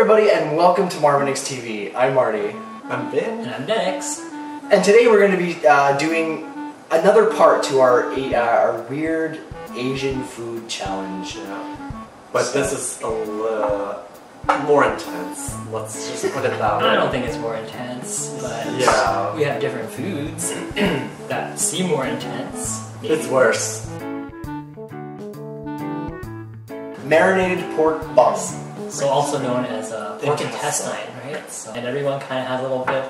everybody, and welcome to Marvinix TV. I'm Marty. I'm Ben. And I'm Dex. And today we're going to be doing another part to our weird Asian food challenge. Yeah. But so, this is a more intense. Let's just put it that way. I don't think it's more intense, but yeah, we have different foods that seem more intense. Maybe. It's worse. Marinated pork balls. So also known as pork intestine, right? So, and everyone kind of has a little bit.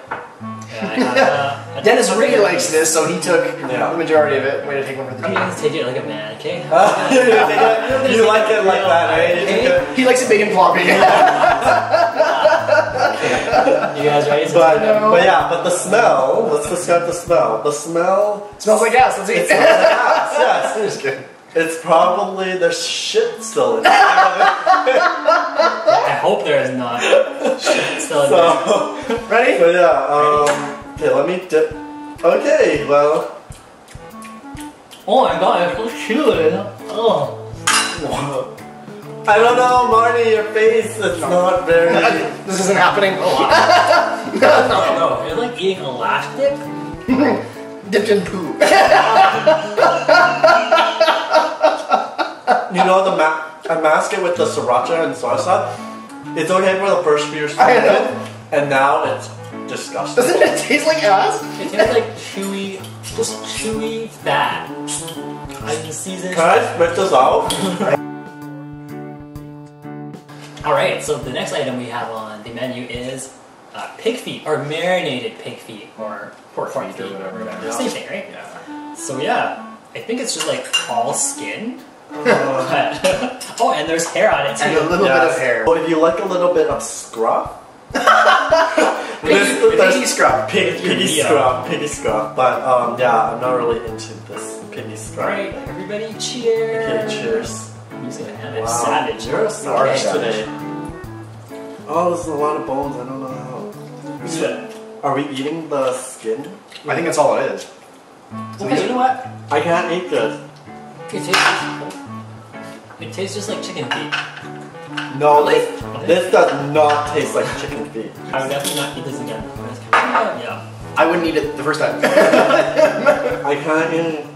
Yeah, Dennis really likes this, so he took the majority of it. Way to take one for the team. Just take it like a man, okay? You like it like that, right? Okay? He likes it big and floppy. You guys ready? But the smell. Let's describe the smell. The smell smells like gas. Let's eat. It smells like gas. Yes, I'm just kidding. It's probably there's shit still in there. I hope there is not shit still in there. Ready? So yeah, okay, let me dip. Okay, well. Oh my god, it's so cute. Oh. Whoa. I don't know, Marty, your face is not very. This isn't happening. Oh, no. You're like eating elastic? Dipped in poo. You know, I mask it with the Sriracha and soy sauce. It's okay for the first few seconds, and now it's disgusting. Doesn't it taste like ass? It tastes like chewy, just chewy fat. I can season. Can I rip this off? Alright, so the next item we have on the menu is pig feet, or marinated pig feet, or pork feet or whatever. Same thing, right? Yeah. So yeah, I think it's just like all skin. Oh, and there's hair on it too. And a little bit of hair. Well, if you like a little bit of scruff. Piggy scruff. Piggy scruff. But yeah, I'm not really into this piggy scruff. Alright, everybody cheers. Okay, cheers. I'm just gonna have it. Wow. Savage. You're a savage today. Oh, there's a lot of bones. I don't know how. Are we eating the skin? I think that's all it is. So okay, you know what? I can't eat this. It tastes just like chicken feet. No, this does not taste like chicken feet. I would definitely not eat this again. Yeah. I wouldn't eat it the first time. I can't eat it.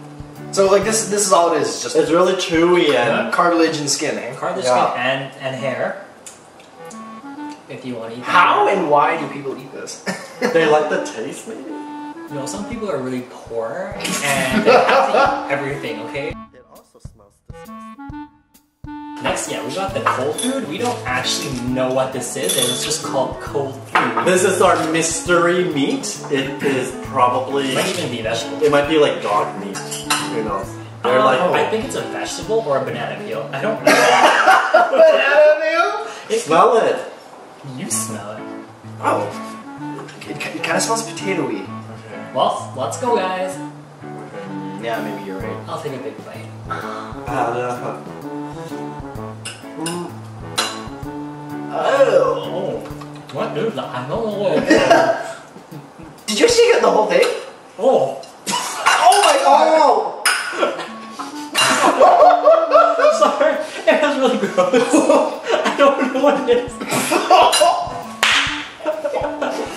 So like this is all it is. It's really chewy and cartilage and skin, eh? Cartilage, skin, and hair. If you want to eat. How and why do people eat this? They like the taste, maybe. You know, some people are really poor and they have to eat everything. Okay. Next, yeah, we got the cold food. We don't actually know what this is, and it's just called cold food. This is our mystery meat. It is probably... It might even be vegetables. It might be like dog meat. Who knows? They're like... Oh. I think it's a vegetable or a banana peel. I don't know. Banana peel? Smell it. You smell it. Oh. It kind of smells potato-y. Okay. Well, let's go, guys. Yeah, maybe you're right. I'll take a big bite. Oh, what is that? I don't know. Did you shake it the whole thing? Oh. Oh my god. Oh. Sorry, it was really gross. I don't know what it is.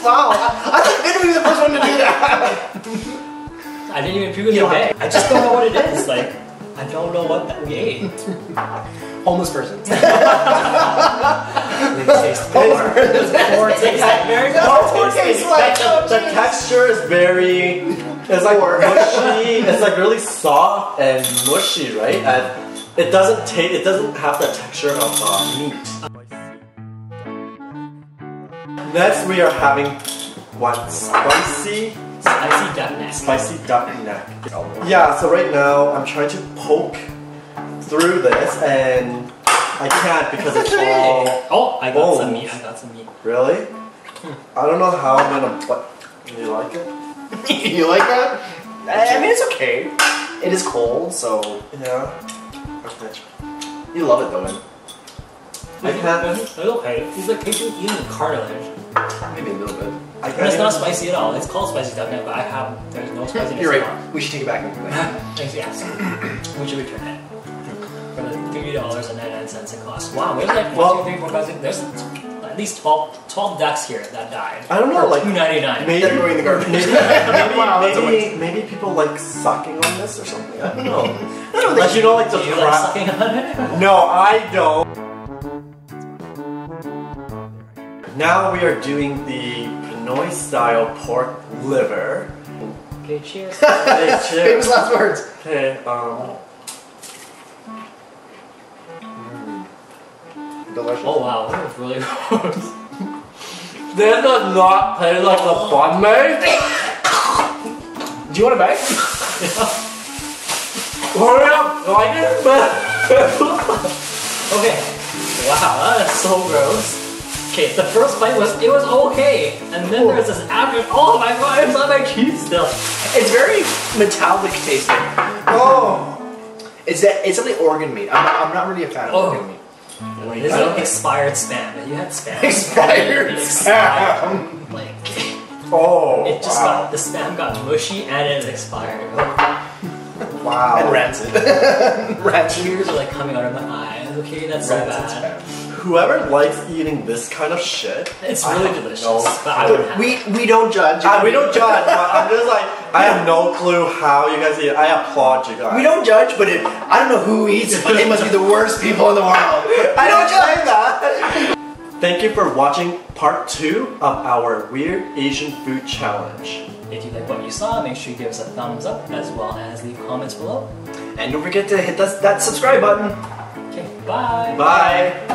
Wow, I think I'm gonna be the first one to do that. I didn't even puke in the bed. I just don't know what it is. Like, I don't know what that we ate. Homeless person. The texture is very. It's like mushy. It's like really soft and mushy, right? And it doesn't taste. It doesn't have the texture of meat. Next, we are having what spicy duck neck. Yeah, so right now I'm trying to poke through this and I can't because it's all bones. I got some meat. Really? I don't know how I'm gonna, but you like it? You like that? I mean, it's okay. It is cold, so yeah. Okay. You love it though, man. I can't. It's okay. It's like eating cartilage. Maybe a little bit. But it's not spicy at all. It's called spicy duck neck, but I have there's no spiciness. You're right. At all. We should take it back. Thanks. Yes. We should return it for the $3.99 it costs. Wow. There's like 1, 2, 3, 4, 5, 6. There's at least 12 ducks here that died. I don't know, like $2.99. Maybe they're going to the garbage. Maybe people like sucking on this or something. I don't know. But you don't like to sucking on it? No, I don't. Now we are doing the Pinoy style pork liver. Okay, cheers. Hey, cheers. Famous last words. Okay, delicious. Oh wow, that was really gross. This does not taste like the fun, mate. Do you want a bag? Yeah. Hurry up! Like it? Okay. Wow, that is so gross. Okay, the first bite it was okay, and then there's this after. Oh my god, it's on my teeth still. It's very metallic tasting. Oh, it's something organ meat. I'm not really a fan of organ meat. Like, this is expired spam. You had spam. Expired spam. Like, it just got, the spam got mushy and it expired. Wow. And rancid. Tears are like coming out of my eyes. Okay, that's so bad. Spam. Whoever likes eating this kind of shit, it's really delicious. But I don't have we don't judge. We don't judge. But I'm just like, I have no clue how you guys eat it. I applaud you guys. We don't judge, but I don't know who eats it, but it must be the worst people in the world. I don't judge that. Thank you for watching part 2 of our Weird Asian Food Challenge. If you like what you saw, make sure you give us a thumbs up as well as leave comments below. And don't forget to hit that subscribe button. Okay, bye. Bye.